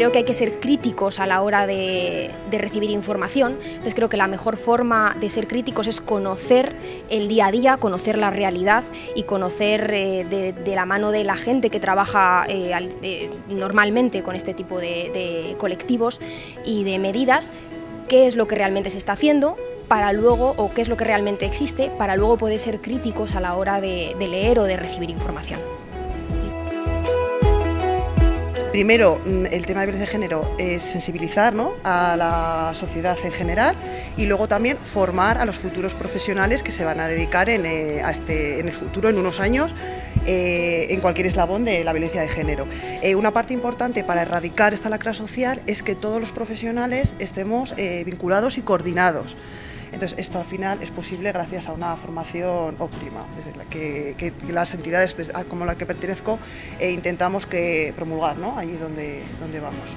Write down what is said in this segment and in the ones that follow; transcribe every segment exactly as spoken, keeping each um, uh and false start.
creo que hay que ser críticos a la hora de, de recibir información. Entonces creo que la mejor forma de ser críticos es conocer el día a día, conocer la realidad y conocer eh, de, de la mano de la gente que trabaja eh, al, eh, normalmente con este tipo de, de colectivos y de medidas, qué es lo que realmente se está haciendo para luego, o qué es lo que realmente existe, para luego poder ser críticos a la hora de, de leer o de recibir información. Primero, el tema de violencia de género es sensibilizar, ¿no?, a la sociedad en general, y luego también formar a los futuros profesionales que se van a dedicar en, eh, a este, en el futuro, en unos años, eh, en cualquier eslabón de la violencia de género. Eh, una parte importante para erradicar esta lacra social es que todos los profesionales estemos eh, vinculados y coordinados. Entonces, esto al final es posible gracias a una formación óptima, desde la que, que las entidades como la que pertenezco eh, intentamos que promulgar, ¿no?, allí donde, donde vamos.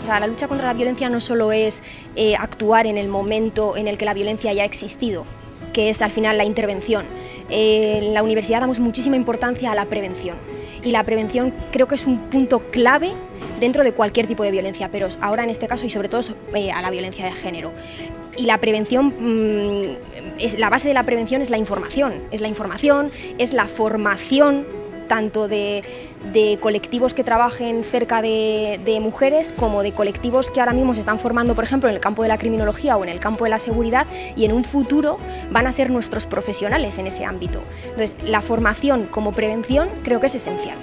O sea, la lucha contra la violencia no solo es eh, actuar en el momento en el que la violencia haya existido, que es al final la intervención. Eh, en la universidad damos muchísima importancia a la prevención, y la prevención creo que es un punto clave dentro de cualquier tipo de violencia, pero ahora en este caso y sobre todo eh, a la violencia de género. Y la prevención, mmm, es, la base de la prevención es la información, es la información, es la formación tanto de, de colectivos que trabajen cerca de, de mujeres como de colectivos que ahora mismo se están formando, por ejemplo, en el campo de la criminología o en el campo de la seguridad, y en un futuro van a ser nuestros profesionales en ese ámbito. Entonces, la formación como prevención creo que es esencial.